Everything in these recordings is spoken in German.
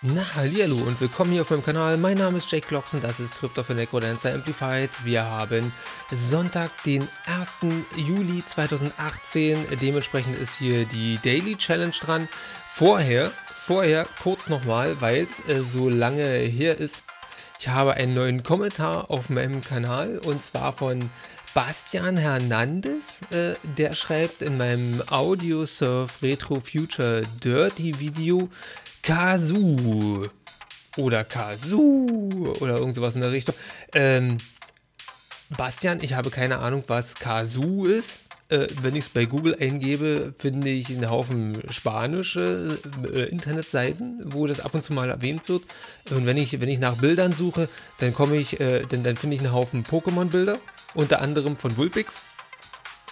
Na hallihallo und willkommen hier auf meinem Kanal, mein Name ist J.Clockson, das ist Crypt of the Necrodancer Amplified. Wir haben Sonntag, den 1. Juli 2018, dementsprechend ist hier die Daily Challenge dran. Vorher kurz nochmal, weil es so lange her ist, ich habe einen neuen Kommentar auf meinem Kanal und zwar von Bastian Hernandez, der schreibt in meinem Audio Surf Retro Future Dirty Video Kazoo oder Kazoo oder irgend sowas in der Richtung. Bastian, ich habe keine Ahnung, was Kazoo ist. Wenn ich es bei Google eingebe, finde ich einen Haufen spanische Internetseiten, wo das ab und zu mal erwähnt wird. Und wenn ich nach Bildern suche, dann komme ich, dann finde ich einen Haufen Pokémon-Bilder, unter anderem von Vulpix.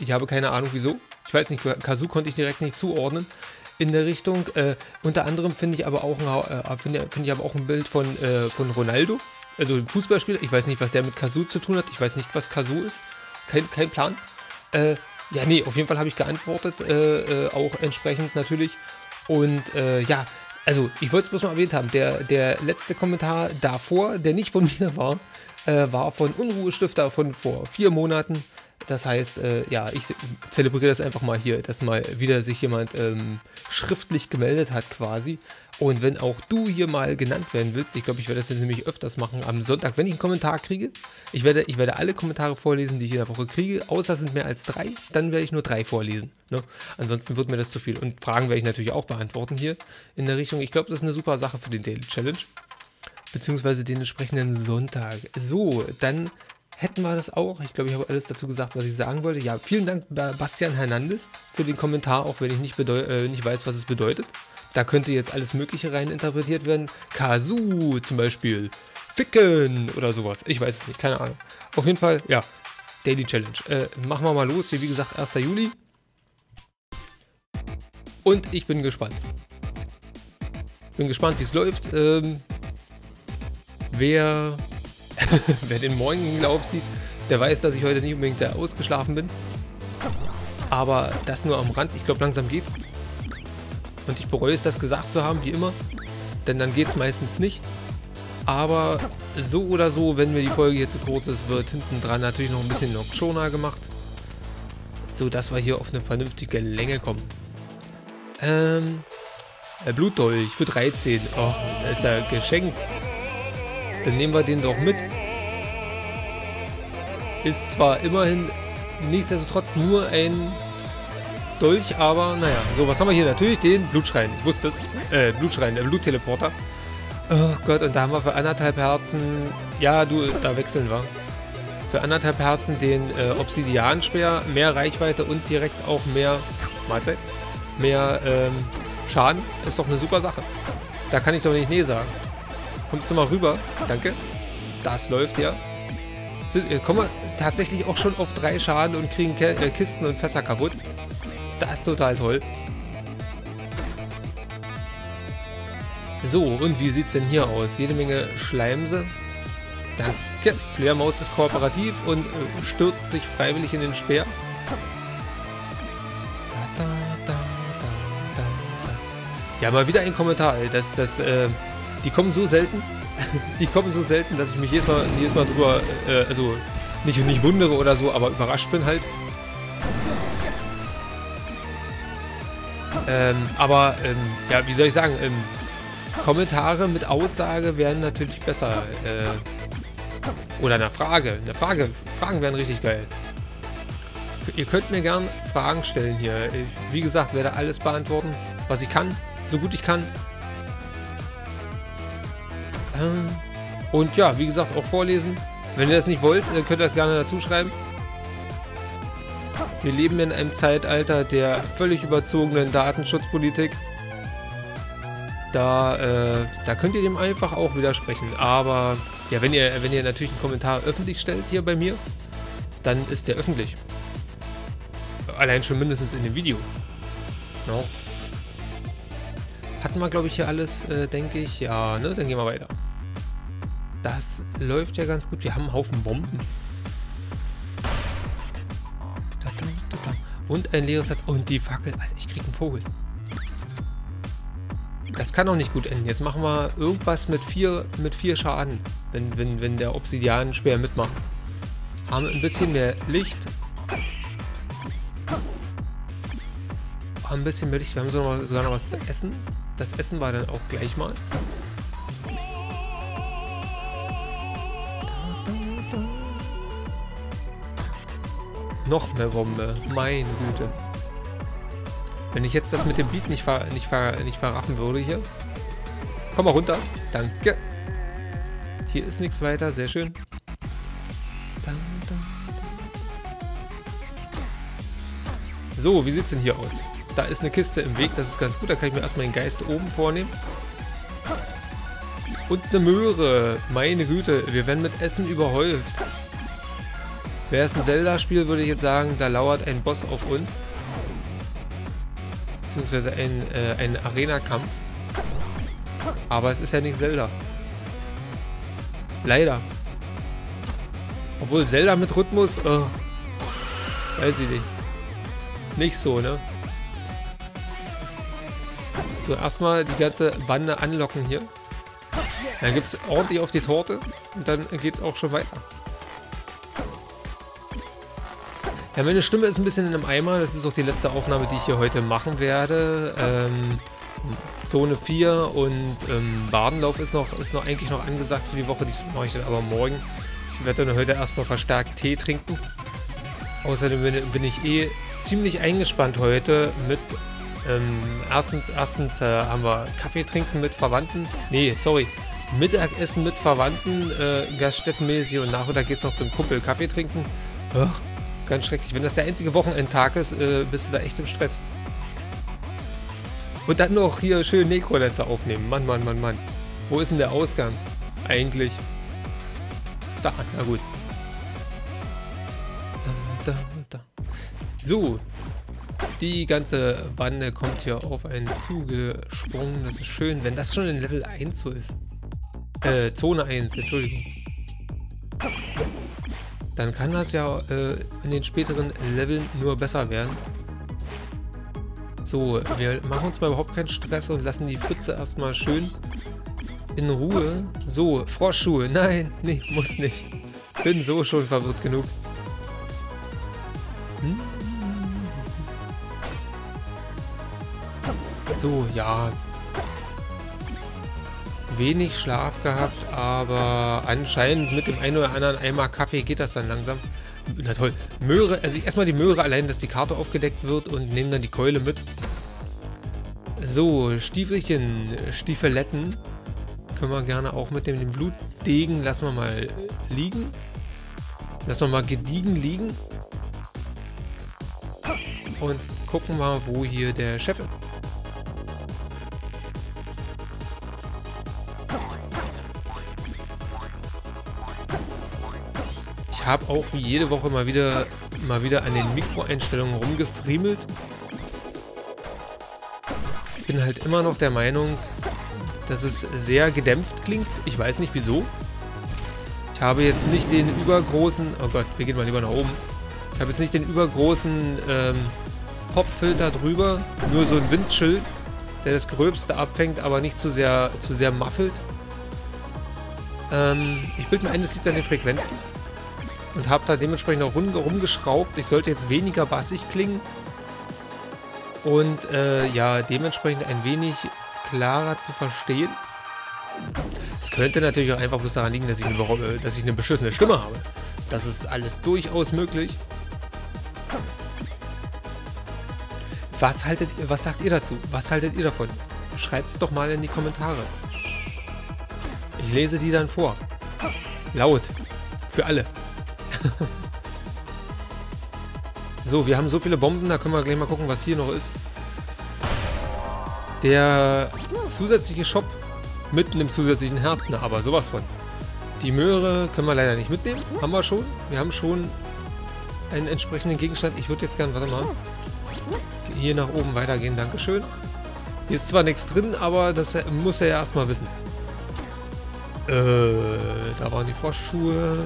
Ich habe keine Ahnung wieso. Ich weiß nicht, Kazoo konnte ich direkt nicht zuordnen in der Richtung. Unter anderem finde ich aber auch ein Bild von Ronaldo, also ein Fußballspieler. Ich weiß nicht, was der mit Kazoo zu tun hat. Ich weiß nicht, was Kazoo ist. Kein Plan. Ja, nee, auf jeden Fall habe ich geantwortet, auch entsprechend natürlich. Und ja, also ich wollte es bloß mal erwähnt haben, der letzte Kommentar davor, der nicht von mir war, war von Unruhestifter von vor 4 Monaten. Das heißt, ja, ich zelebriere das einfach mal hier, dass mal wieder sich jemand schriftlich gemeldet hat quasi. Und wenn auch du hier mal genannt werden willst, ich glaube, ich werde das jetzt nämlich öfters machen am Sonntag, wenn ich einen Kommentar kriege. Ich werde alle Kommentare vorlesen, die ich in der Woche kriege, außer es sind mehr als 3, dann werde ich nur 3 vorlesen. Ne? Ansonsten wird mir das zu viel. Und Fragen werde ich natürlich auch beantworten hier in der Richtung. Ich glaube, das ist eine super Sache für den Daily Challenge, beziehungsweise den entsprechenden Sonntag. So, dann hätten wir das auch. Ich glaube, ich habe alles dazu gesagt, was ich sagen wollte. Ja, vielen Dank, Bastian Hernandez, für den Kommentar, auch wenn ich nicht weiß, was es bedeutet. Da könnte jetzt alles Mögliche rein interpretiert werden. Kazoo zum Beispiel. Ficken oder sowas. Ich weiß es nicht, keine Ahnung. Auf jeden Fall, ja, Daily Challenge. Machen wir mal los. Hier, wie gesagt, 1. Juli. Und ich bin gespannt. Bin gespannt, wie es läuft. Wer den morgigen Lauf sieht, der weiß, dass ich heute nicht unbedingt ausgeschlafen bin. Aber das nur am Rand. Ich glaube, langsam geht's. Und ich bereue es, das gesagt zu haben, wie immer. Denn dann geht's meistens nicht. Aber so oder so, wenn mir die Folge hier zu kurz ist, wird hinten dran natürlich noch ein bisschen Nocturna gemacht. So, dass wir hier auf eine vernünftige Länge kommen. Blutdolch für 13. Oh, ist ja geschenkt. Dann nehmen wir den doch mit. Ist zwar immerhin nichtsdestotrotz nur ein Dolch, aber naja. So, was haben wir hier? Natürlich den Blutschrein. Ich wusste es. Blutschrein, der Blutteleporter. Oh Gott, und da haben wir für 1,5 Herzen... Ja, du, da wechseln wir. Für 1,5 Herzen den Obsidian-Speer. Mehr Reichweite und direkt auch mehr... Mahlzeit. Mehr Schaden. Ist doch eine super Sache. Da kann ich doch nicht nee sagen. Kommst du mal rüber? Danke. Das läuft ja. Kommen wir tatsächlich auch schon auf 3 Schaden und kriegen Kisten und Fässer kaputt. Das ist total toll. So, und wie sieht es denn hier aus? Jede Menge Schleimse. Danke. Fledermaus ist kooperativ und stürzt sich freiwillig in den Speer. Ja, mal wieder ein Kommentar. Die kommen so selten, dass ich mich jedes Mal drüber, also nicht wundere oder so, aber überrascht bin halt. Ja, wie soll ich sagen, Kommentare mit Aussage wären natürlich besser. Oder eine Frage. Fragen wären richtig geil. Ihr könnt mir gern Fragen stellen hier. Ich, wie gesagt, werde alles beantworten, was ich kann, so gut ich kann. Und ja, wie gesagt, auch vorlesen. Wenn ihr das nicht wollt, könnt ihr das gerne dazu schreiben. Wir leben in einem Zeitalter der völlig überzogenen Datenschutzpolitik. Da könnt ihr dem einfach auch widersprechen. Aber ja, wenn ihr natürlich einen Kommentar öffentlich stellt hier bei mir, dann ist der öffentlich. Allein schon mindestens in dem Video. No. Hatten wir, glaube ich, hier alles, denke ich. Ja, ne? Dann gehen wir weiter. Das läuft ja ganz gut. Wir haben einen Haufen Bomben. Und ein leeres Herz. Und die Fackel. Alter, ich krieg einen Vogel. Das kann doch nicht gut enden. Jetzt machen wir irgendwas mit vier Schaden, wenn der Obsidian schwer mitmacht. Haben ein bisschen mehr Licht. Haben ein bisschen mehr Licht. Wir haben sogar noch was zu essen. Das Essen war dann auch gleich mal. Noch mehr Bombe. Meine Güte. Wenn ich jetzt das mit dem Beat nicht verraffen würde hier. Komm mal runter. Danke. Hier ist nichts weiter. Sehr schön. So, wie sieht es denn hier aus? Da ist eine Kiste im Weg. Das ist ganz gut. Da kann ich mir erstmal den Geist oben vornehmen. Und eine Möhre. Meine Güte. Wir werden mit Essen überhäuft. Wäre es ein Zelda-Spiel, würde ich jetzt sagen, da lauert ein Boss auf uns. Beziehungsweise ein Arena-Kampf. Aber es ist ja nicht Zelda. Leider. Obwohl Zelda mit Rhythmus, weiß ich nicht. Nicht so, ne? So, erstmal die ganze Bande anlocken hier. Dann gibt es ordentlich auf die Torte und dann geht es auch schon weiter. Ja, meine Stimme ist ein bisschen in einem Eimer. Das ist auch die letzte Aufnahme, die ich hier heute machen werde. Zone 4 und Badenlauf ist noch eigentlich noch angesagt für die Woche. Die mache ich dann aber morgen. Ich werde dann heute erstmal verstärkt Tee trinken. Außerdem bin ich eh ziemlich eingespannt heute mit... erstens haben wir Kaffee trinken mit Verwandten. Nee, sorry. Mittagessen mit Verwandten, gaststättenmäßig, und nachher geht es noch zum Kumpel Kaffee trinken. Ach. Ganz schrecklich. Wenn das der einzige Wochenendtag ist, bist du da echt im Stress. Und dann noch hier schön Necrodancer aufnehmen. Mann, Mann, Mann, Mann. Wo ist denn der Ausgang? Eigentlich. Da, na gut. Da, da, da. So. Die ganze Bande kommt hier auf einen zugesprungen. Das ist schön, wenn das schon in Level 1 so ist. Zone 1, Entschuldigung. Dann kann das ja in den späteren Leveln nur besser werden. So, wir machen uns mal überhaupt keinen Stress und lassen die Pfütze erstmal schön in Ruhe. So, Froschschuhe. Nein, nee, muss nicht. Bin so schon verwirrt genug. Hm? So, ja. Wenig Schlaf gehabt, aber anscheinend mit dem einen oder anderen Eimer Kaffee geht das dann langsam. Na toll. Möhre, also ich esse mal die Möhre allein, dass die Karte aufgedeckt wird, und nehme dann die Keule mit. So, Stiefelchen, Stiefeletten können wir gerne auch mit dem Blutdegen lassen wir mal liegen. Lassen wir mal gediegen liegen. Und gucken mal, wo hier der Chef ist. Ich habe auch wie jede Woche mal wieder an den Mikroeinstellungen rumgefriemelt. Ich bin halt immer noch der Meinung, dass es sehr gedämpft klingt. Ich weiß nicht wieso. Ich habe jetzt nicht den übergroßen... Oh Gott, wir gehen mal lieber nach oben. Ich habe jetzt nicht den übergroßen Popfilter drüber. Nur so ein Windschild, der das Gröbste abfängt, aber nicht zu sehr muffelt. Ich bilde mir ein, das liegt an den Frequenzen. Und habe da dementsprechend auch rumgeschraubt. Ich sollte jetzt weniger bassig klingen. Und ja, dementsprechend ein wenig klarer zu verstehen. Es könnte natürlich auch einfach bloß daran liegen, dass ich eine beschissene Stimme habe. Das ist alles durchaus möglich. Was sagt ihr dazu? Was haltet ihr davon? Schreibt es doch mal in die Kommentare. Ich lese die dann vor. Laut. Für alle. So, wir haben so viele Bomben, da können wir gleich mal gucken, was hier noch ist. Der zusätzliche Shop mit einem zusätzlichen Herzen, aber sowas von. Die Möhre können wir leider nicht mitnehmen, haben wir schon. Wir haben schon einen entsprechenden Gegenstand. Ich würde jetzt gerne, warte mal, hier nach oben weitergehen, dankeschön. Hier ist zwar nichts drin, aber das muss er ja erstmal wissen. Da waren die Froschschuhe.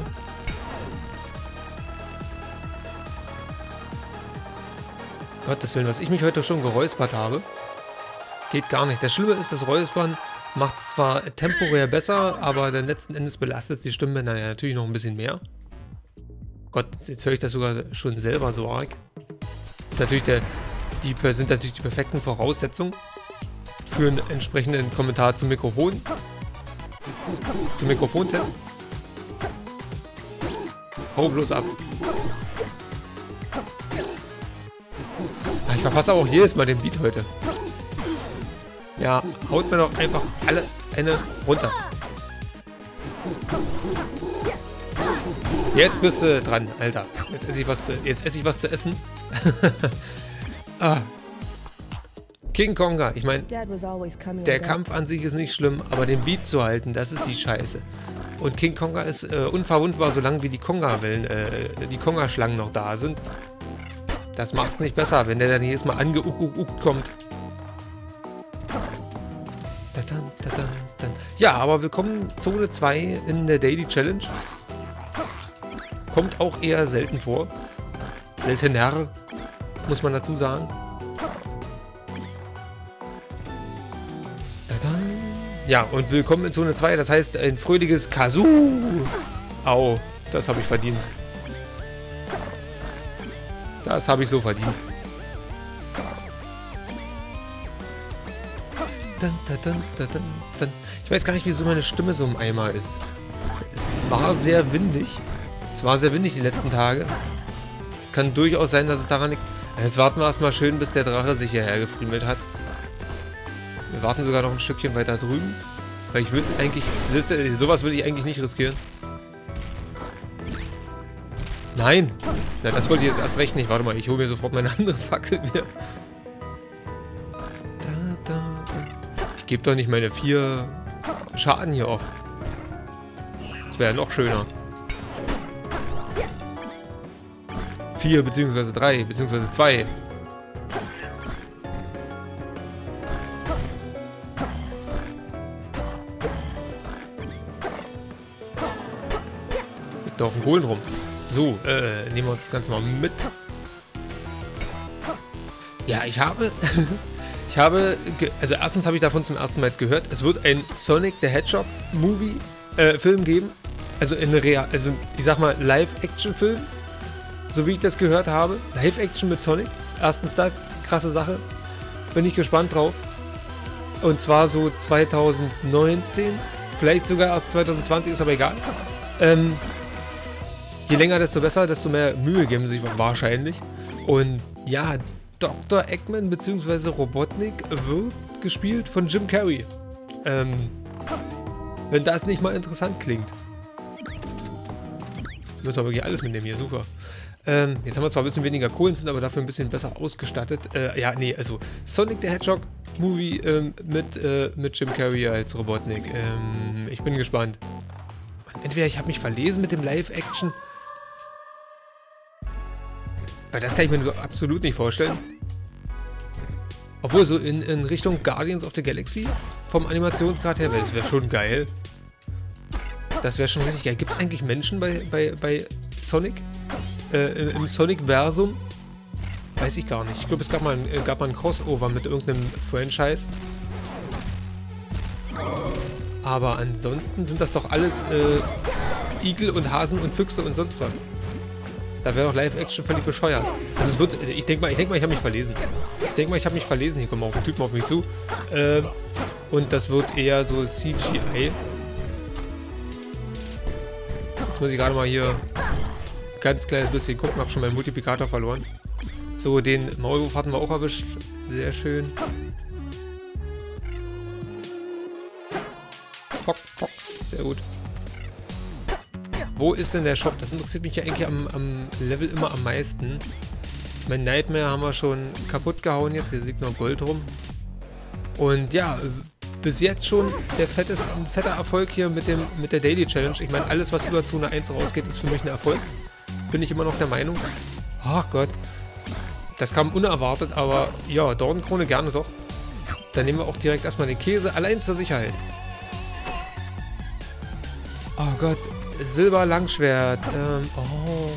Gottes Willen, was ich mich heute schon geräuspert habe. Geht gar nicht. Das Schlimme ist, das Räuspern macht es zwar temporär besser, aber dann letzten Endes belastet die Stimmbänder ja natürlich noch ein bisschen mehr. Gott, jetzt höre ich das sogar schon selber so arg. Ist natürlich die perfekten Voraussetzungen für einen entsprechenden Kommentar zum Mikrofon. Zum Mikrofontest. Hau bloß ab. Ich verpasse auch jedes Mal den Beat heute. Ja, haut mir doch einfach alle eine runter. Jetzt bist du dran, Alter. Jetzt esse ich was zu, essen. Ah. King Konga, ich meine, der Kampf an sich ist nicht schlimm, aber den Beat zu halten, das ist die Scheiße. Und King Konga ist unverwundbar, solange wie die Konga-Wellen, die Konga-Schlangen noch da sind. Das macht's nicht besser, wenn der dann jedes Mal angeuckt kommt. Ja, aber willkommen Zone 2 in der Daily Challenge. Kommt auch eher selten vor. Seltener, muss man dazu sagen. Ja, und willkommen in Zone 2, das heißt ein fröhliches Kazoo. Au, das habe ich verdient. Das habe ich so verdient. Ich weiß gar nicht, wieso meine Stimme so im Eimer ist. Es war sehr windig. Es war sehr windig die letzten Tage. Es kann durchaus sein, dass es daran liegt. Jetzt warten wir erstmal schön, bis der Drache sich hierher gefriemelt hat. Wir warten sogar noch ein Stückchen weiter drüben. Weil ich würde es eigentlich... Sowas würde ich eigentlich nicht riskieren. Nein! Na, das wollte ich jetzt erst recht nicht. Warte mal, ich hole mir sofort meine andere Fackel wieder. Ich gebe doch nicht meine 4 Schaden hier auf. Das wäre ja noch schöner. 4 bzw. 3 bzw. 2. Auf den Kohlen rum. So, nehmen wir uns das Ganze mal mit. Ja, ich habe... Also erstens habe ich davon zum ersten Mal jetzt gehört, es wird ein Sonic the Hedgehog Film geben. Also in real... Also ich sag mal Live-Action-Film. So wie ich das gehört habe. Live-Action mit Sonic. Erstens das. Krasse Sache. Bin ich gespannt drauf. Und zwar so 2019. Vielleicht sogar erst 2020, ist aber egal. Je länger, desto besser, desto mehr Mühe geben sie sich wahrscheinlich. Und ja, Dr. Eggman bzw. Robotnik wird gespielt von Jim Carrey. Wenn das nicht mal interessant klingt. Müssen wir wirklich alles mitnehmen hier, super. Jetzt haben wir zwar ein bisschen weniger Kohlen, sind aber dafür ein bisschen besser ausgestattet. Ja, nee, also Sonic the Hedgehog Movie mit Jim Carrey als Robotnik. Ich bin gespannt. Entweder ich habe mich verlesen mit dem Live-Action. Weil das kann ich mir so absolut nicht vorstellen. Obwohl, so in Richtung Guardians of the Galaxy, vom Animationsgrad her, das wäre schon geil. Das wäre schon richtig geil. Gibt es eigentlich Menschen bei Sonic? Im Sonic-Versum? Weiß ich gar nicht. Ich glaube, es gab mal ein Crossover mit irgendeinem Franchise. Aber ansonsten sind das doch alles Igel und Hasen und Füchse und sonst was. Da wäre doch Live-Action völlig bescheuert. Also es wird, ich denke mal, ich habe mich verlesen. Hier kommen auch Typen auf mich zu. Und das wird eher so CGI. Jetzt muss ich gerade mal hier ein ganz kleines bisschen gucken. Habe schon meinen Multiplikator verloren. So, den Maulwurf hatten wir auch erwischt. Sehr schön. Sehr gut. Wo ist denn der Shop? Das interessiert mich ja eigentlich am Level immer am meisten. Mein Nightmare haben wir schon kaputt gehauen jetzt. Hier liegt noch Gold rum. Und ja, bis jetzt schon ein fetter Erfolg hier mit der Daily Challenge. Ich meine, alles, was über Zone 1 rausgeht, ist für mich ein Erfolg. Bin ich immer noch der Meinung. Ach Gott. Das kam unerwartet, aber ja, Dornenkrone gerne doch. Dann nehmen wir auch direkt erstmal den Käse, allein zur Sicherheit. Oh Gott, Silber-Langschwert. Oh.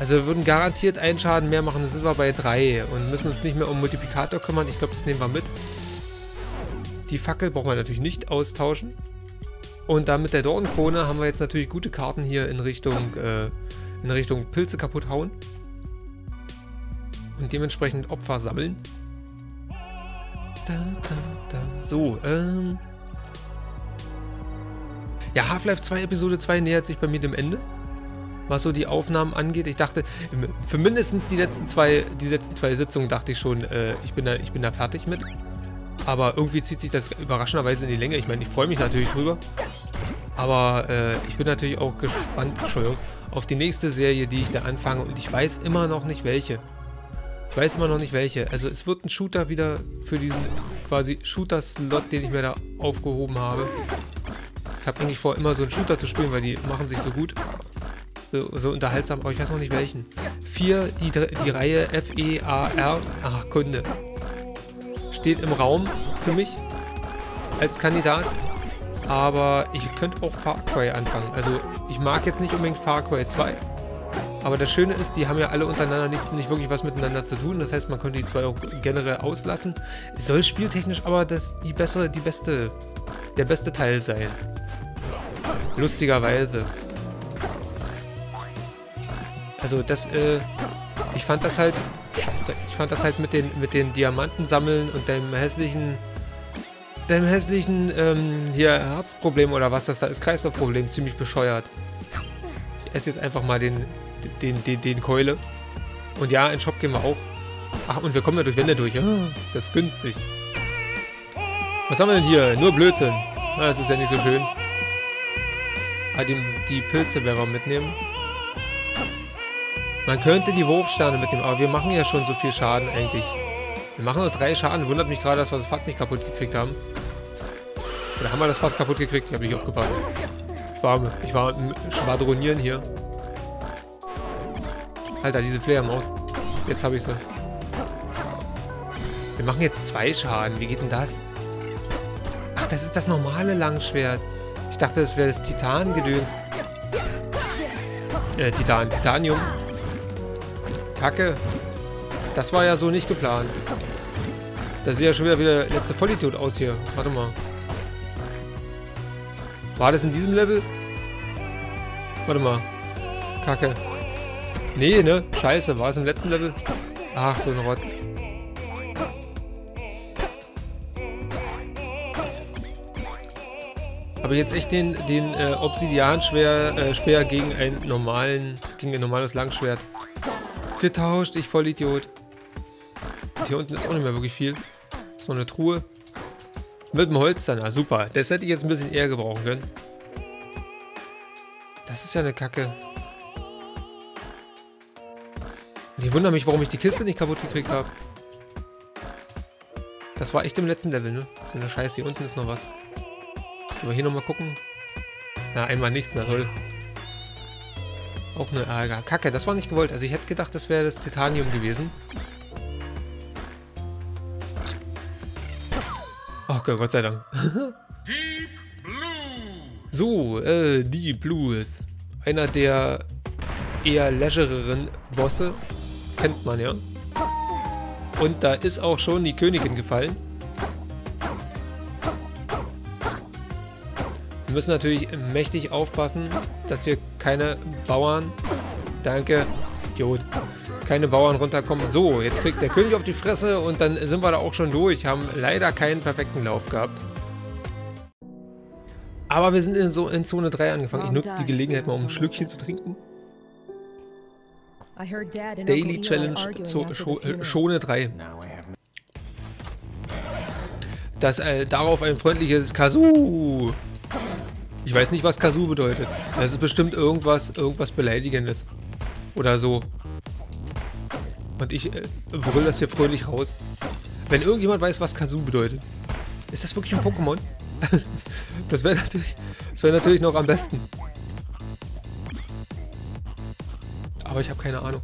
Also wir würden garantiert einen Schaden mehr machen. Silber bei 3 und müssen uns nicht mehr um Multiplikator kümmern. Ich glaube, das nehmen wir mit. Die Fackel braucht man natürlich nicht austauschen. Und dann mit der Dornenkrone haben wir jetzt natürlich gute Karten hier in Richtung Pilze kaputt hauen. Und dementsprechend Opfer sammeln. So, ja, Half-Life 2 Episode 2 nähert sich bei mir dem Ende. Was so die Aufnahmen angeht. Ich dachte, für mindestens die letzten zwei Sitzungen dachte ich schon, ich bin da fertig mit. Aber irgendwie zieht sich das überraschenderweise in die Länge. Ich meine, ich freue mich natürlich drüber. Aber ich bin natürlich auch gespannt, Entschuldigung, auf die nächste Serie, die ich da anfange. Und ich weiß immer noch nicht welche. Also es wird ein Shooter wieder für diesen quasi Shooter-Slot, den ich mir da aufgehoben habe. Ich habe eigentlich vor, immer so einen Shooter zu spielen, weil die machen sich so gut. So unterhaltsam, aber ich weiß noch nicht welchen. 4, die Reihe F.E.A.R. Ach, Kunde. Steht im Raum für mich als Kandidat. Aber ich könnte auch Far Cry anfangen. Also ich mag jetzt nicht unbedingt Far Cry 2. Aber das Schöne ist, die haben ja alle untereinander nicht wirklich was miteinander zu tun. Das heißt, man könnte die zwei auch generell auslassen. Es soll spieltechnisch aber der beste Teil sein. Lustigerweise. Also das, ich fand das halt mit den Diamanten sammeln und dem hässlichen hier Herzproblem oder was das da ist, Kreislaufproblem, ziemlich bescheuert. Ich esse jetzt einfach mal den Keule. Und ja, in den Shop gehen wir auch. Ach, und wir kommen da durch Wände durch, ja? Das ist günstig. Was haben wir denn hier? Nur Blödsinn. Na, das ist ja nicht so schön. Ah, die Pilze werden wir mitnehmen. Man könnte die Wurfsterne mitnehmen, aber wir machen ja schon so viel Schaden eigentlich. Wir machen nur 3 Schaden. Wundert mich gerade, dass wir das fast nicht kaputt gekriegt haben. Oder haben wir das fast kaputt gekriegt? Ich habe nicht aufgepasst. Ich war im Schwadronieren hier. Alter, diese Flare-Maus. Jetzt habe ich sie. Wir machen jetzt 2 Schaden. Wie geht denn das? Ach, das ist das normale Langschwert. Ich dachte, das wäre das Titan-Gedöns. Titanium. Kacke. Das war ja so nicht geplant. Da sieht ja schon wieder letzte Vollidiot aus hier. Warte mal. War das in diesem Level? Warte mal. Kacke. Nee, ne? Scheiße. War es im letzten Level? Ach, so ein Rotz. Habe ich jetzt echt den Obsidian-Speer gegen ein normales Langschwert getauscht, ich Vollidiot. Und hier unten ist auch nicht mehr wirklich viel. So eine Truhe. Mit dem Holz dann, ah, super. Das hätte ich jetzt ein bisschen eher gebrauchen können. Das ist ja eine Kacke. Und ich wundere mich, warum ich die Kiste nicht kaputt gekriegt habe. Das war echt im letzten Level, ne? So eine Scheiße, hier unten ist noch was. Können wir hier nochmal gucken? Na, einmal nichts, na toll. Auch eine Ärger. Kacke, das war nicht gewollt. Also ich hätte gedacht, das wäre das Titanium gewesen. Ach Gott sei Dank. Deep Blue. So, Deep Blue ist einer der eher legereren Bosse. Kennt man ja. Und da ist auch schon die Königin gefallen. Wir müssen natürlich mächtig aufpassen, dass wir keine Bauern... Danke, Idiot. Keine Bauern runterkommen. So, jetzt kriegt der König auf die Fresse und dann sind wir da auch schon durch. Haben leider keinen perfekten Lauf gehabt. Aber wir sind in Zone 3 angefangen. Ich nutze die Gelegenheit mal, um ein Schlückchen zu trinken. Daily Challenge Zone 3. Das darauf ein freundliches Kazoo. Ich weiß nicht, was Kazoo bedeutet. Das ist bestimmt irgendwas Beleidigendes. Oder so. Und ich brüll das hier fröhlich raus. Wenn irgendjemand weiß, was Kazoo bedeutet. Ist das wirklich ein Pokémon? Das wäre natürlich noch am besten. Aber ich habe keine Ahnung.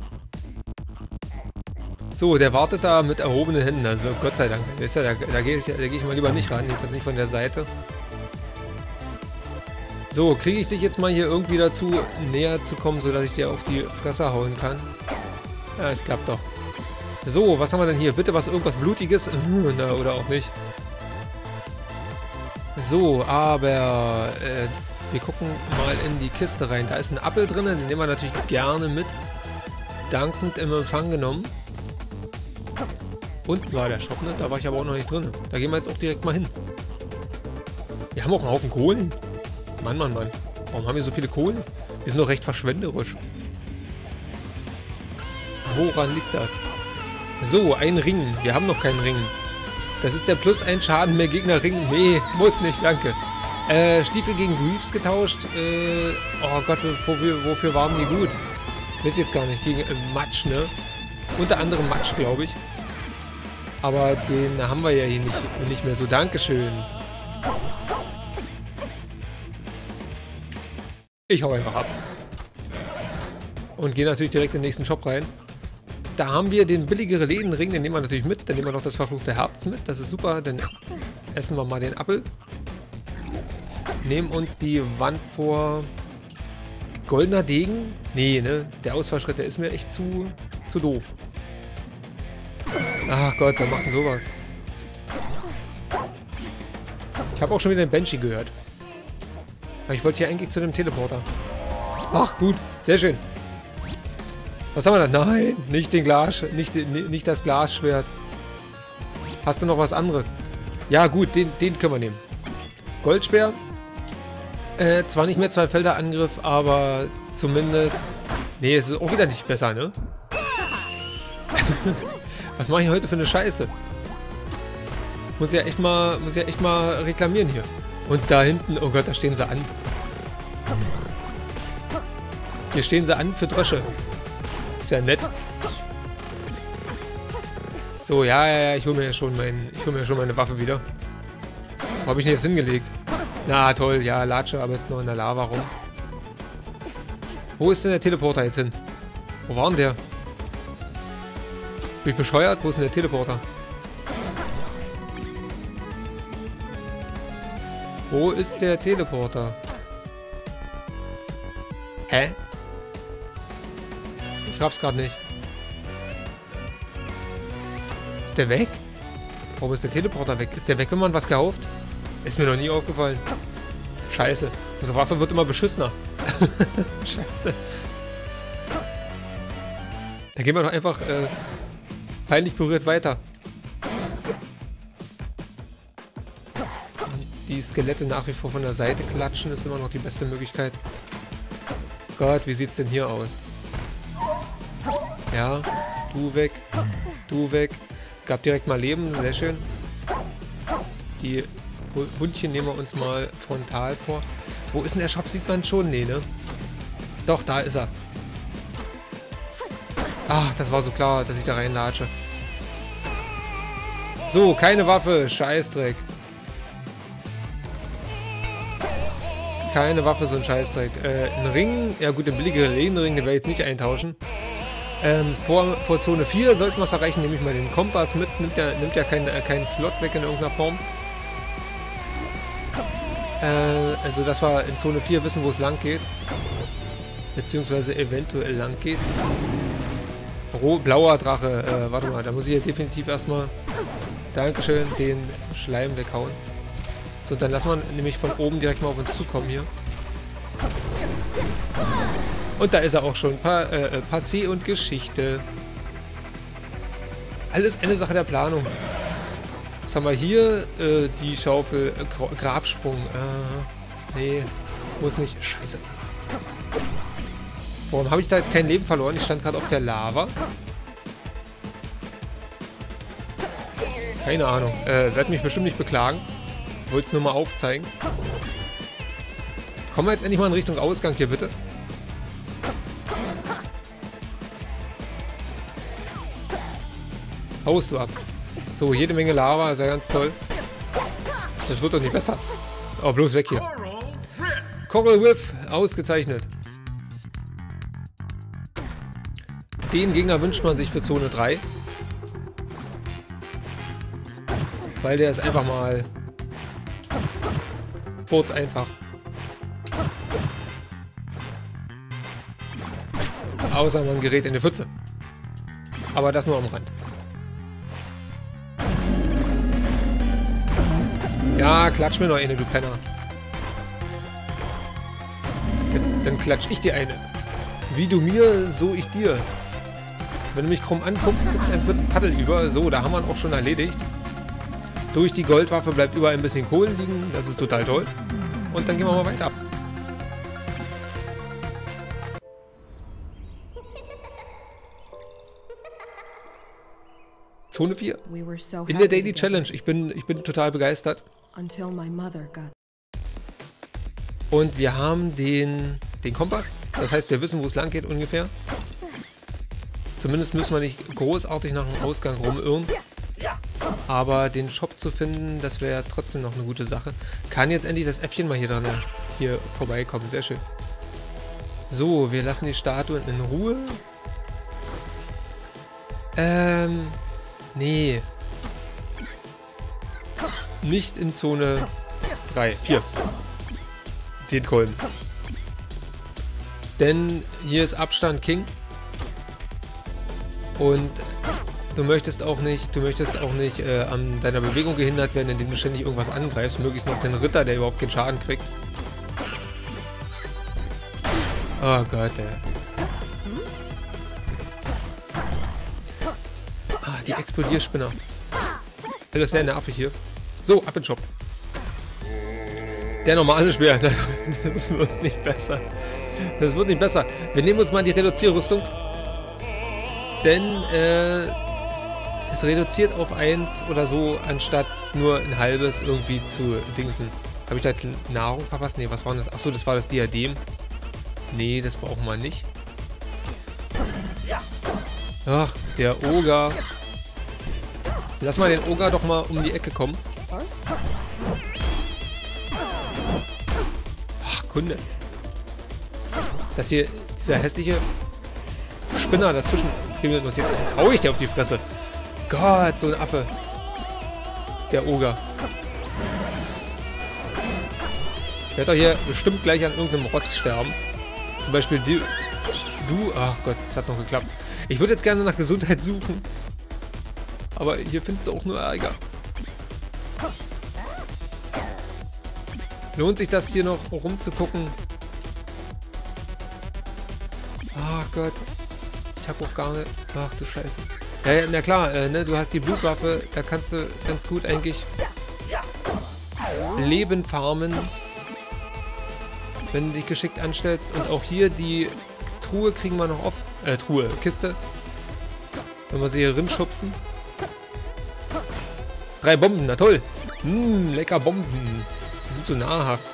So, der wartet da mit erhobenen Händen. Also Gott sei Dank. Ist ja, da geh ich mal lieber nicht ran. Jedenfalls nicht von der Seite. So, kriege ich dich jetzt mal hier irgendwie dazu, näher zu kommen, sodass ich dir auf die Fresse hauen kann? Ja, es klappt doch. So, was haben wir denn hier? Bitte was, irgendwas Blutiges? Oder auch nicht. So, aber wir gucken mal in die Kiste rein. Da ist ein Apfel drin, den nehmen wir natürlich gerne mit. Dankend im Empfang genommen. Unten war der Shop, ne? Da war ich aber auch noch nicht drin. Da gehen wir jetzt auch direkt mal hin. Wir haben auch einen Haufen Kohlen. Mann, Mann, Mann. Warum haben wir so viele Kohlen? Wir sind doch recht verschwenderisch. Woran liegt das? So, ein Ring. Wir haben noch keinen Ring. Das ist der +1 Schaden, mehr Gegner ringen. Nee, muss nicht, danke. Stiefel gegen Greaves getauscht. Oh Gott, wofür waren die gut? Weiß ich jetzt gar nicht. Gegen Matsch, ne? Unter anderem Matsch, glaube ich. Aber den haben wir ja hier nicht mehr so. Dankeschön. Ich hau einfach ab. Und gehe natürlich direkt in den nächsten Shop rein. Da haben wir den billigere Lädenring, den nehmen wir natürlich mit. Dann nehmen wir noch das verfluchte Herz mit. Das ist super, dann essen wir mal den Apfel. Nehmen uns die Wand vor. Goldener Degen? Nee, ne? Der Ausfallschritt, der ist mir echt zu doof. Ach Gott, wer macht denn sowas? Ich habe auch schon wieder den Banshee gehört. Aber ich wollte hier eigentlich zu dem Teleporter. Ach gut, sehr schön. Was haben wir da? Nein, nicht das Glasschwert. Hast du noch was anderes? Ja gut, den können wir nehmen. Goldspeer. Zwar nicht mehr 2-Felder-Angriff, aber zumindest... Nee, es ist auch wieder nicht besser, ne? Was mache ich heute für eine Scheiße? Muss ja echt mal reklamieren hier. Und da hinten, oh Gott, da stehen sie an. Hier stehen sie an für Drösche. Ist ja nett. So, ja, ich hole mir ja schon meine Waffe wieder. Wo habe ich denn jetzt hingelegt? Na toll, ja, latsche, aber ist noch in der Lava rum. Wo ist denn der Teleporter jetzt hin? Wo war denn der? Bin ich bescheuert? Wo ist denn der Teleporter? Wo ist der Teleporter? Hä? Ich hab's gerade nicht. Ist der weg? Warum ist der Teleporter weg? Ist der weg, wenn man was gekauft? Ist mir noch nie aufgefallen. Scheiße. Unsere Waffe wird immer beschissener. Scheiße. Da gehen wir doch einfach peinlich berührt weiter. Die Skelette nach wie vor von der Seite klatschen ist immer noch die beste Möglichkeit. Gott, wie sieht's denn hier aus? Ja, du weg. Du weg. Gab direkt mal Leben, sehr schön. Die Hundchen nehmen wir uns mal frontal vor. Wo ist denn der Shop? Sieht man schon? Nee, ne? Doch, da ist er. Ach, das war so klar, dass ich da reinlatsche. So, keine Waffe. Scheißdreck. Keine Waffe, so ein Scheißdreck. Ein Ring. Ja gut, den billigeren Regenring, den werde ich jetzt nicht eintauschen. Vor Zone 4 sollten wir es erreichen. Nehme ich mal den Kompass mit. Nimmt ja keinen Slot weg in irgendeiner Form. Also, dass wir in Zone 4 wissen, wo es lang geht. Beziehungsweise eventuell lang geht. Blauer Drache. Warte mal, da muss ich ja definitiv erstmal... Dankeschön, den Schleim weghauen. So, dann lassen wir nämlich von oben direkt mal auf uns zukommen hier. Und da ist er auch schon. Passé und Geschichte. Alles eine Sache der Planung. Was haben wir hier? Die Schaufel, Grabsprung. Nee, muss nicht. Scheiße. Warum habe ich da jetzt kein Leben verloren? Ich stand gerade auf der Lava. Keine Ahnung. Werde mich bestimmt nicht beklagen. Wollte es nur mal aufzeigen. Kommen wir jetzt endlich mal in Richtung Ausgang hier, bitte. Haust du ab. So, jede Menge Lava, ist ja ganz toll. Das wird doch nicht besser. Oh, bloß weg hier. Coral Riff, ausgezeichnet. Den Gegner wünscht man sich für Zone 3. Weil der ist einfach mal... Kurz einfach. Außer man gerät in die Pfütze. Aber das nur am Rand. Ja, klatsch mir noch eine, du Penner. Dann klatsch ich dir eine. Wie du mir, so ich dir. Wenn du mich krumm anguckst, wird ein Paddel über. So, da haben wir ihn auch schon erledigt. Durch die Goldwaffe bleibt überall ein bisschen Kohle liegen. Das ist total toll. Und dann gehen wir mal weiter. Zone 4. In der Daily Challenge. Ich bin total begeistert. Und wir haben den Kompass. Das heißt, wir wissen, wo es lang geht ungefähr. Zumindest müssen wir nicht großartig nach dem Ausgang rumirren. Aber den Shop zu finden, das wäre ja trotzdem noch eine gute Sache. Kann jetzt endlich das Äffchen mal hier vorbeikommen. Sehr schön. So, wir lassen die Statuen in Ruhe. Nee. Nicht in Zone 3, 4. Den Kolben. Denn hier ist Abstand King. Und du möchtest auch nicht an deiner Bewegung gehindert werden, indem du ständig irgendwas angreifst. Möglichst noch den Ritter, der überhaupt keinen Schaden kriegt. Oh Gott, ey. Ah, die Explodierspinner. Das ist sehr nervig hier. So, ab in den Shop. Der normale Speer. Das wird nicht besser. Das wird nicht besser. Wir nehmen uns mal die Reduzierrüstung. Denn es reduziert auf 1 oder so, anstatt nur ein halbes irgendwie zu dingsen. Habe ich da jetzt Nahrung verpasst? Ne, was war das? Achso, das war das Diadem. Ne, das brauchen wir nicht. Ach, der Oger. Lass mal den Oger doch mal um die Ecke kommen. Ach, Kunde. Das hier, dieser hässliche Spinner dazwischen. Was jetzt hau ich dir auf die Fresse. Gott, so ein Affe. Der Oger. Ich werde doch hier bestimmt gleich an irgendeinem Rotz sterben. Zum Beispiel du. Ach Gott, das hat noch geklappt. Ich würde jetzt gerne nach Gesundheit suchen. Aber hier findest du auch nur Ärger. Lohnt sich das hier noch rumzugucken? Ach Gott. Ich habe auch gar nicht... Ach du Scheiße. Ja, na klar, ne, du hast die Blutwaffe. Da kannst du ganz gut eigentlich Leben farmen. Wenn du dich geschickt anstellst. Und auch hier die Truhe kriegen wir noch auf. Truhe, Kiste. Wenn wir sie hier rinschubsen. 3 Bomben, na toll. Lecker Bomben. Die sind so nahrhaft.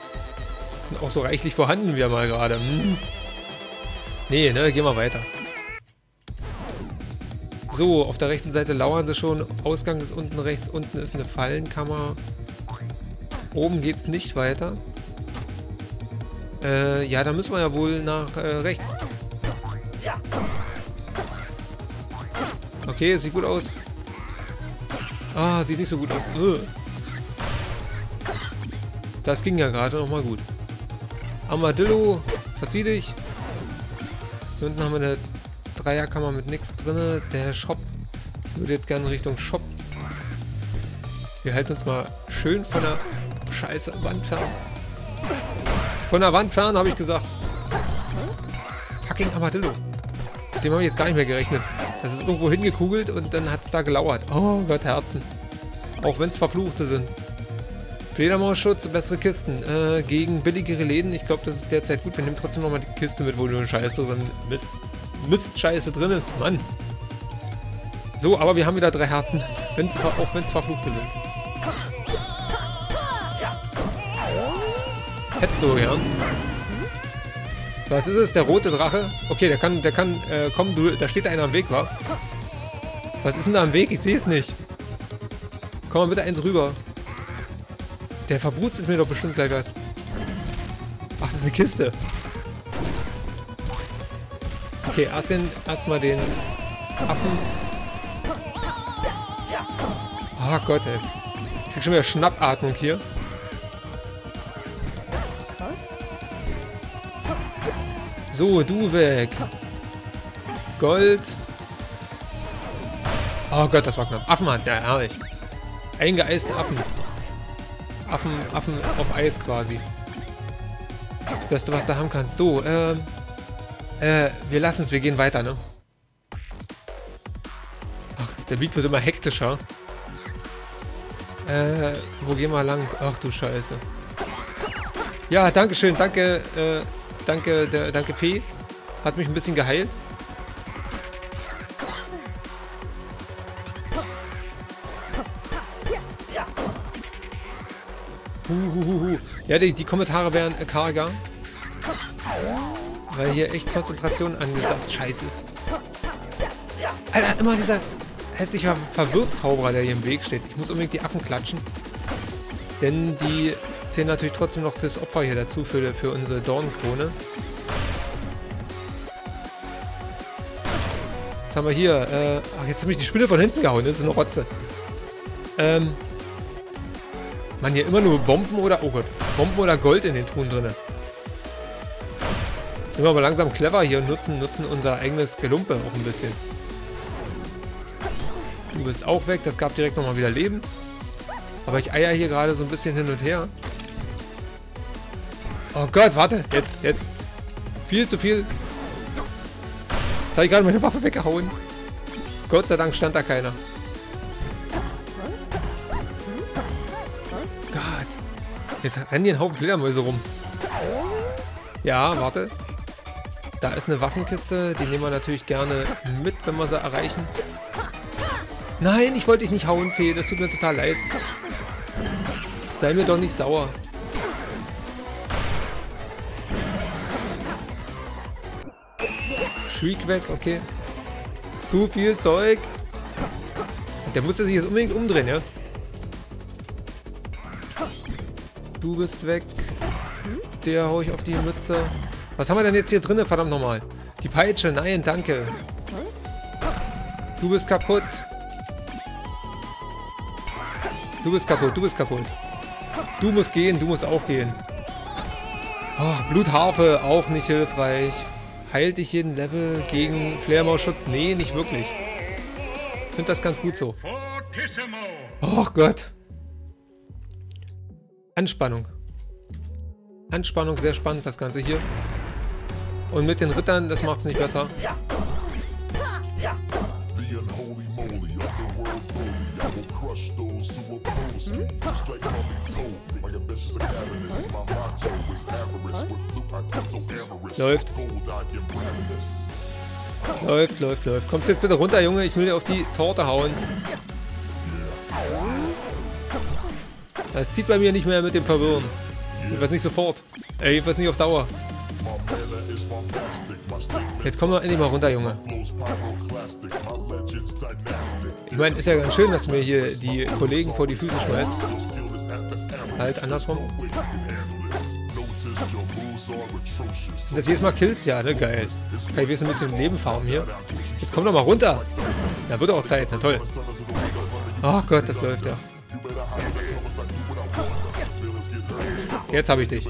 Sind auch so reichlich vorhanden, wir mal gerade. Nee, ne, gehen wir weiter. So, auf der rechten Seite lauern sie schon. Ausgang ist unten rechts. Unten ist eine Fallenkammer. Oben geht's nicht weiter. Ja, da müssen wir ja wohl nach rechts. Okay, sieht gut aus. Ah, sieht nicht so gut aus. Das ging ja gerade nochmal gut. Armadillo, verzieh dich. Hier unten haben wir eine Dreierkammer mit nichts drin. Der Shop. Ich würde jetzt gerne Richtung Shop. Wir halten uns mal schön von der scheiße Wand fern. Von der Wand fern, habe ich gesagt. Fucking Armadillo. Mit dem habe ich jetzt gar nicht mehr gerechnet. Das ist irgendwo hingekugelt und dann hat es da gelauert. Oh Gott, Herzen. Auch wenn es Verfluchte sind. Fledermausschutz, bessere Kisten. Gegen billigere Läden. Ich glaube, das ist derzeit gut. Wir nehmen trotzdem nochmal die Kiste mit, wo du einen Scheiß drin bist. Mistscheiße drin ist, Mann. So, aber wir haben wieder 3 Herzen, auch wenn es Verfluchte sind. Hättest du, ja. Was ist es? Der rote Drache? Okay, der kann komm, da steht einer am Weg, wa? Was ist denn da am Weg? Ich sehe es nicht. Komm mal bitte eins rüber. Der verbrutzelt mir doch bestimmt gleich was. Ach, das ist eine Kiste. Okay, erstmal den Affen. Oh Gott, ey. Ich krieg schon wieder Schnappatmung hier. So, du weg. Gold. Oh Gott, das war knapp. Affenhand, ja, herrlich. Eingeeiste Affen. Affen auf Eis quasi. Das Beste, was du haben kannst. So, wir lassen es, wir gehen weiter, ne? Ach, der Beat wird immer hektischer. Wo gehen wir lang? Ach du Scheiße. Ja, dankeschön, danke, danke Fee. Hat mich ein bisschen geheilt. Ja, die Kommentare wären karger. Weil hier echt Konzentration angesagt scheiß ist. Alter, immer dieser hässliche Verwirrzauberer, der hier im Weg steht. Ich muss unbedingt die Affen klatschen. Denn die zählen natürlich trotzdem noch fürs Opfer hier dazu, für unsere Dornenkrone. Was haben wir hier? Ach, jetzt hat mich die Spinne von hinten gehauen. Das ist eine Rotze. Man, hier immer nur Bomben oder... Oh Gott. Bomben oder Gold in den Truhen drin. Sind wir aber langsam clever hier und nutzen unser eigenes Gelumpe auch ein bisschen. Du bist auch weg. Das gab direkt nochmal wieder Leben. Aber ich eier hier gerade so ein bisschen hin und her. Oh Gott, warte. Jetzt. Viel zu viel. Jetzt habe ich gerade meine Waffe weggehauen. Gott sei Dank stand da keiner. Jetzt rennen hier ein Haufen Fledermäuse rum. Ja, warte. Da ist eine Waffenkiste. Die nehmen wir natürlich gerne mit, wenn wir sie erreichen. Nein, ich wollte dich nicht hauen, Fee. Das tut mir total leid. Sei mir doch nicht sauer. Schwieg weg, okay. Zu viel Zeug. Der musste sich jetzt unbedingt umdrehen, ja? Du bist weg. Der hau ich auf die Mütze. Was haben wir denn jetzt hier drin? Verdammt nochmal. Die Peitsche. Nein, danke. Du bist kaputt. Du bist kaputt. Du bist kaputt. Du musst gehen. Du musst auch gehen. Oh, Blutharfe. Auch nicht hilfreich. Heilt dich jeden Level gegen Flairmausschutz? Nee, nicht wirklich. Ich finde das ganz gut so. Oh Gott. Anspannung. Anspannung, sehr spannend das Ganze hier. Und mit den Rittern, das macht's nicht besser. Läuft. Läuft. Kommst jetzt bitte runter, Junge. Ich will dir auf die Torte hauen. Das zieht bei mir nicht mehr mit dem Verwirren. Jedenfalls nicht sofort. Jedenfalls nicht auf Dauer. Jetzt komm doch endlich mal runter, Junge. Ich meine, ist ja ganz schön, dass mir hier die Kollegen vor die Füße schmeißt. Halt andersrum. Das jedes Mal kills ja, ne? Geil. Kann ich wenigstens ein bisschen Leben farmen hier. Jetzt komm doch mal runter. Da wird auch Zeit, na toll. Ach Gott, das läuft ja. Jetzt habe ich dich.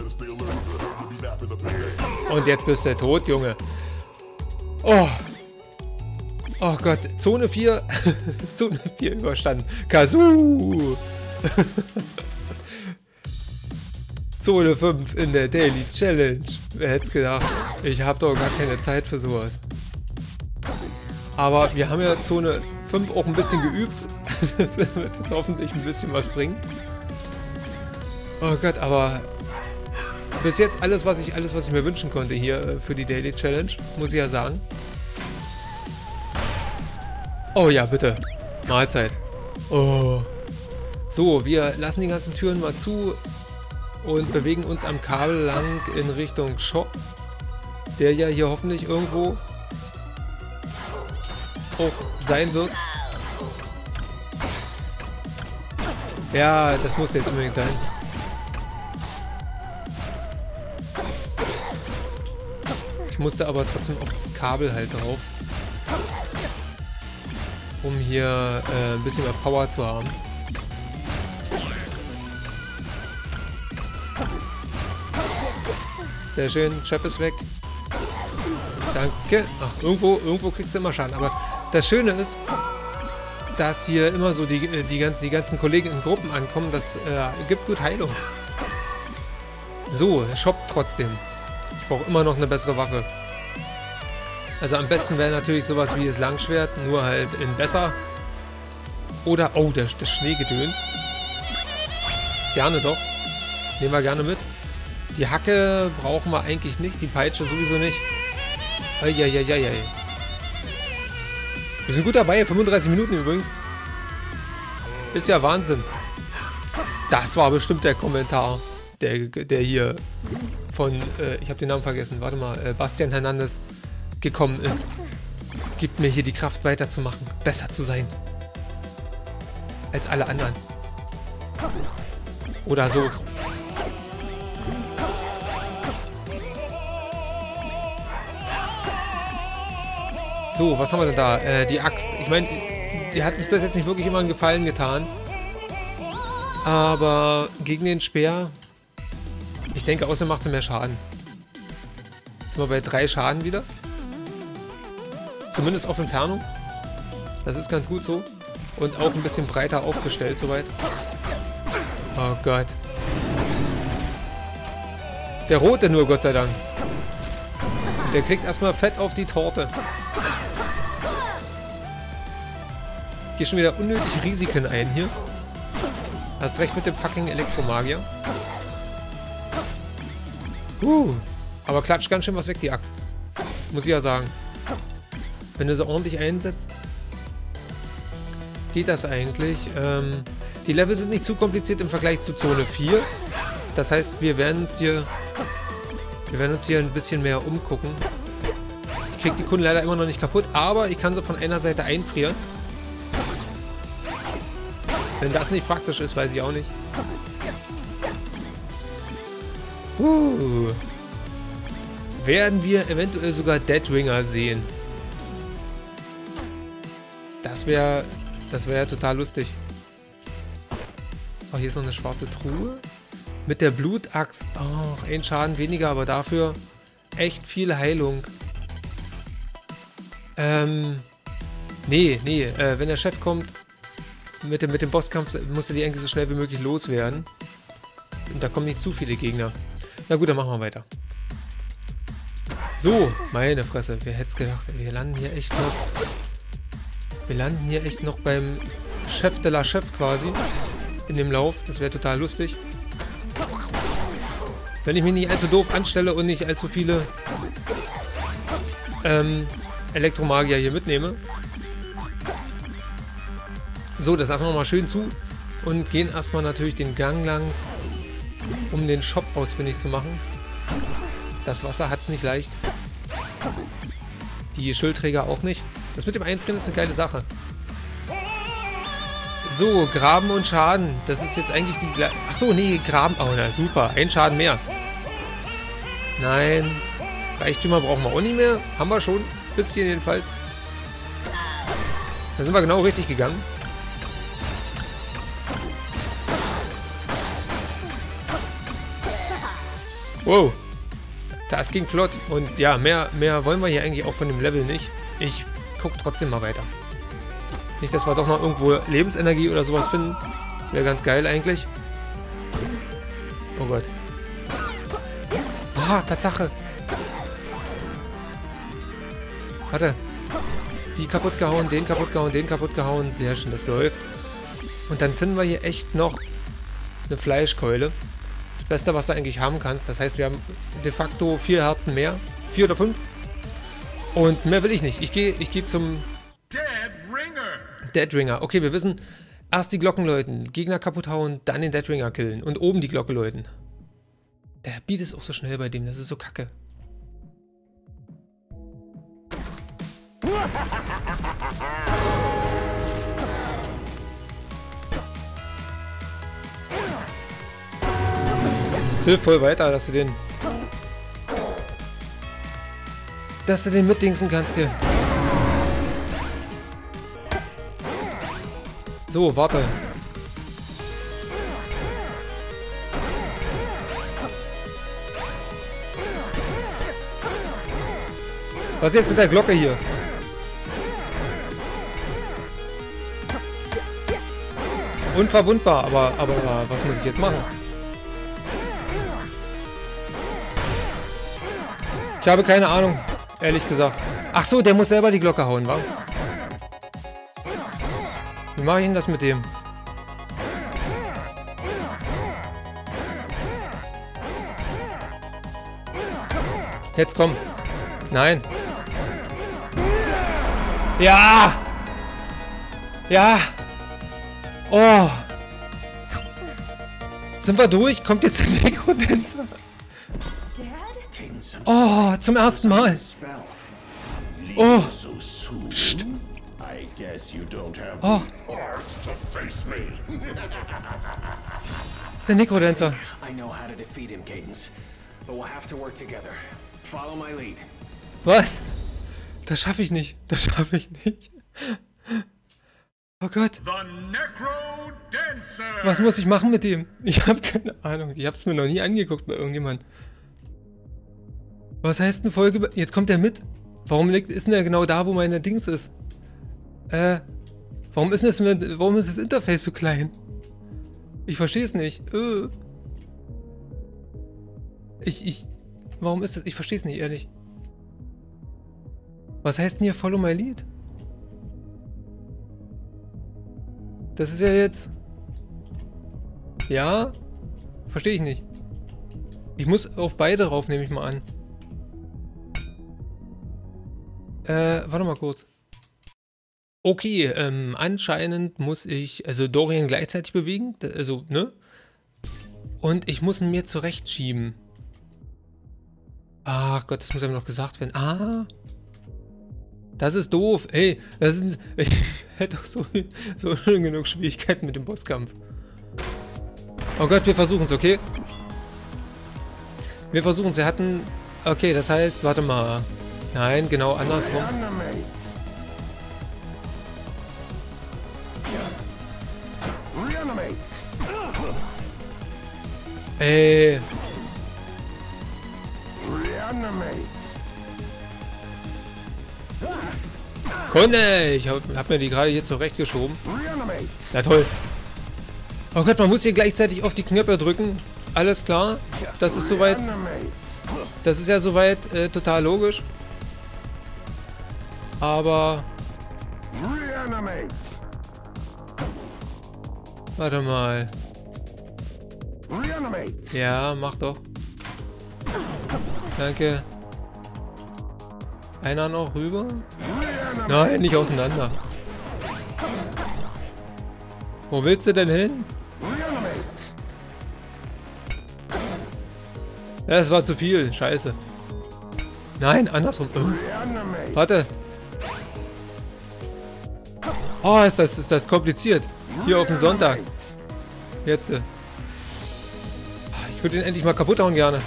Und jetzt bist du tot, Junge. Oh. Oh Gott. Zone 4. Zone 4 überstanden. Kazoo. Zone 5 in der Daily Challenge. Wer hätte es gedacht? Ich habe doch gar keine Zeit für sowas. Aber wir haben ja Zone 5 auch ein bisschen geübt. Das wird jetzt hoffentlich ein bisschen was bringen. Oh Gott, aber bis jetzt alles, was ich mir wünschen konnte hier für die Daily Challenge, muss ich ja sagen. Oh ja, bitte. Mahlzeit. Oh. So, wir lassen die ganzen Türen mal zu und bewegen uns am Kabel lang in Richtung Shop, der ja hier hoffentlich irgendwo auch sein wird. Ja, das muss jetzt unbedingt sein. Ich musste aber trotzdem auf das Kabel halt drauf, um hier ein bisschen mehr Power zu haben. Sehr schön, Chef ist weg. Danke. Ach, irgendwo kriegst du immer Schaden. Aber das Schöne ist, dass hier immer so die ganzen Kollegen in Gruppen ankommen, das gibt gut Heilung. So, Shop trotzdem. Ich brauche immer noch eine bessere Waffe. Also am besten wäre natürlich sowas wie das Langschwert, nur halt in besser. Oder, oh, das Schneegedöns. Gerne doch. Nehmen wir gerne mit. Die Hacke brauchen wir eigentlich nicht, die Peitsche sowieso nicht. Eieieiei. Wir sind gut dabei, 35 Minuten übrigens. Ist ja Wahnsinn. Das war bestimmt der Kommentar, der hier von, ich habe den Namen vergessen, warte mal, Bastian Hernandez gekommen ist. Gibt mir hier die Kraft weiterzumachen, besser zu sein. Als alle anderen. Oder so. So, was haben wir denn da? Die Axt. Ich meine, die hat mich bis jetzt nicht wirklich immer einen Gefallen getan. Aber gegen den Speer... Ich denke, außer macht sie mehr Schaden. Jetzt sind wir bei 3 Schaden wieder. Zumindest auf Entfernung. Das ist ganz gut so. Und auch ein bisschen breiter aufgestellt soweit. Oh Gott. Der Rote nur, Gott sei Dank. Und der kriegt erstmal Fett auf die Torte. Geh schon wieder unnötig Risiken ein hier. Hast recht mit dem fucking Elektromagier. Aber klatscht ganz schön was weg, die Axt. Muss ich ja sagen. Wenn du sie ordentlich einsetzt, geht das eigentlich. Die Level sind nicht zu kompliziert im Vergleich zu Zone 4. Das heißt, wir werden uns hier ein bisschen mehr umgucken. Ich krieg die Kunden leider immer noch nicht kaputt, aber ich kann sie von einer Seite einfrieren. Wenn das nicht praktisch ist, weiß ich auch nicht. Werden wir eventuell sogar Deadwinger sehen? Das wäre ja total lustig. Oh, hier ist noch eine schwarze Truhe. Mit der Blutaxt. Oh, 1 Schaden weniger, aber dafür echt viel Heilung. Nee, wenn der Chef kommt... Mit dem Bosskampf musst du die eigentlich so schnell wie möglich loswerden. Und da kommen nicht zu viele Gegner. Na gut, dann machen wir weiter. So, meine Fresse. Wer hätte es gedacht? Ey, wir landen hier echt noch beim Chef de la Chef quasi. In dem Lauf. Das wäre total lustig. Wenn ich mich nicht allzu doof anstelle und nicht allzu viele Elektromagier hier mitnehme. So, das lassen wir mal schön zu und gehen erstmal natürlich den Gang lang, um den Shop ausfindig zu machen. Das Wasser hat es nicht leicht. Die Schildträger auch nicht. Das mit dem Einfrieren ist eine geile Sache. So, Graben und Schaden. Das ist jetzt eigentlich die gleiche... Achso, nee, Graben... Oh, na super. 1 Schaden mehr. Nein. Reichtümer brauchen wir auch nicht mehr. Haben wir schon. Bisschen jedenfalls. Da sind wir genau richtig gegangen. Wow, das ging flott. Und ja, mehr wollen wir hier eigentlich auch von dem Level nicht. Ich gucke trotzdem mal weiter. Nicht, dass wir doch noch irgendwo Lebensenergie oder sowas finden. Das wäre ganz geil eigentlich. Oh Gott. Ah, Tatsache. Warte. Die kaputt gehauen, den kaputt gehauen, den kaputt gehauen. Sehr schön, das läuft. Und dann finden wir hier echt noch eine Fleischkeule. Das Beste, was du eigentlich haben kannst. Das heißt, wir haben de facto 4 Herzen mehr. 4 oder 5. Und mehr will ich nicht. Ich gehe zum... Deadringer. Okay, wir wissen, erst die Glocken läuten, Gegner kaputt hauen, dann den Deadringer killen. Und oben die Glocke läuten. Der Beat ist auch so schnell bei dem. Das ist so kacke. Hilf voll weiter, dass du den mitdingsen kannst hier. So, warte. Was ist jetzt mit der Glocke hier? unverwundbar, aber was muss ich jetzt machen? Ich habe keine Ahnung, ehrlich gesagt. Ach so, der muss selber die Glocke hauen, wa? Wie mache ich denn das mit dem? Jetzt komm. Nein. Ja! Ja! Oh! Sind wir durch? Kommt jetzt der Necrodancer? Oh, zum ersten Mal! Oh! Psst. Oh! Der Necrodancer! Was? Das schaffe ich nicht. Das schaffe ich nicht. Oh Gott. Was muss ich machen mit dem? Ich habe keine Ahnung. Ich habe es mir noch nie angeguckt bei irgendjemand. Was heißt eine Folge? Jetzt kommt er mit. Warum ist denn er genau da, wo meine Dings ist? Warum ist das Interface so klein? Ich verstehe es nicht. Warum ist das? Ich verstehe es nicht, ehrlich. Was heißt denn hier Follow My Lead? Das ist ja jetzt... Ja? Verstehe ich nicht. Ich muss auf beide rauf, nehme ich mal an. Warte mal kurz. Okay, anscheinend muss ich... Also Dorian gleichzeitig bewegen. Also, ne? Und ich muss ihn mir zurechtschieben. Ach Gott, das muss einem noch gesagt werden. Ah! Das ist doof. Ey, das ist... Ich hätte doch so schön genug Schwierigkeiten mit dem Bosskampf. Oh Gott, wir versuchen es, okay? Wir versuchen es. Wir hatten... Okay, das heißt... Warte mal. Nein, genau andersrum. Ey... Kunde, ich hab mir die gerade hier zurechtgeschoben. Na toll. Oh Gott, man muss hier gleichzeitig auf die Knöpfe drücken. Alles klar. Das ist soweit. Das ist ja soweit total logisch. Aber... Warte mal. Ja, mach doch. Danke. Einer noch rüber? Nein, nicht auseinander. Wo willst du denn hin? Das war zu viel. Scheiße. Nein, andersrum. Warte. Oh, ist das kompliziert. Hier auf dem Sonntag. Jetzt. Ich würde den endlich mal kaputt hauen gerne.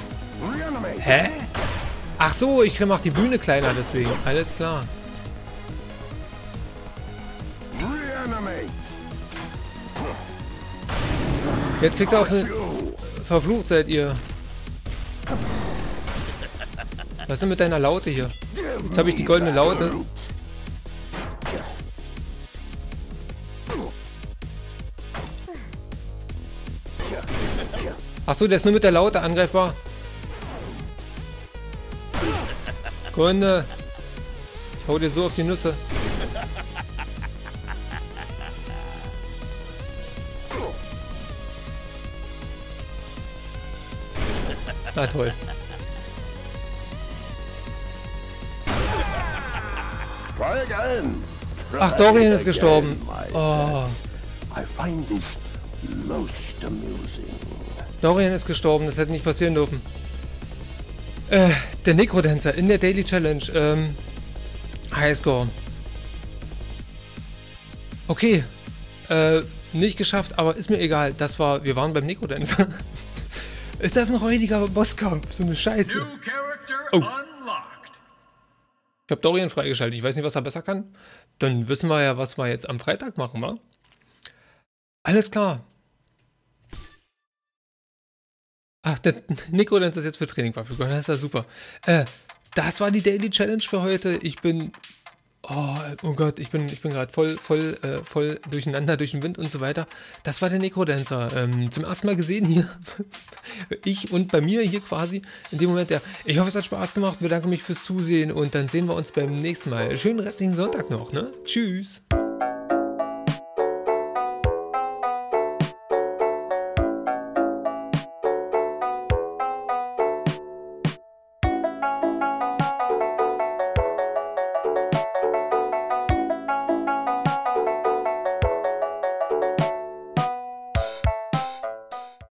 Hä? Ach so, ich mach die Bühne kleiner deswegen. Alles klar. Jetzt kriegt er auch eine... Verflucht seid ihr. Was ist denn mit deiner Laute hier? Jetzt habe ich die goldene Laute. Ach so, der ist nur mit der Laute angreifbar. Kunde, ich hau dir so auf die Nüsse. Na toll. Ach, Dorian ist gestorben. Oh. Dorian ist gestorben, das hätte nicht passieren dürfen. Der Necrodancer in der Daily Challenge. Highscore. Okay. Nicht geschafft, aber ist mir egal. Das war... Wir waren beim Necrodancer. Ist das ein heutiger Bosskampf? So eine Scheiße. Oh. Ich habe Dorian freigeschaltet. Ich weiß nicht, was er besser kann. Dann wissen wir ja, was wir jetzt am Freitag machen, wa? Alles klar. Ach, der Necrodancer ist jetzt für Training verfügbar. Das ist ja super. Das war die Daily Challenge für heute. Ich bin... Oh, Oh Gott, ich bin gerade voll durcheinander durch den Wind und so weiter. Das war der Necrodancer. Zum ersten Mal gesehen hier. Ich und bei mir hier quasi. In dem Moment, ja. Ich hoffe, es hat Spaß gemacht. Bedanke mich fürs Zusehen und dann sehen wir uns beim nächsten Mal. Schönen restlichen Sonntag noch, ne? Tschüss.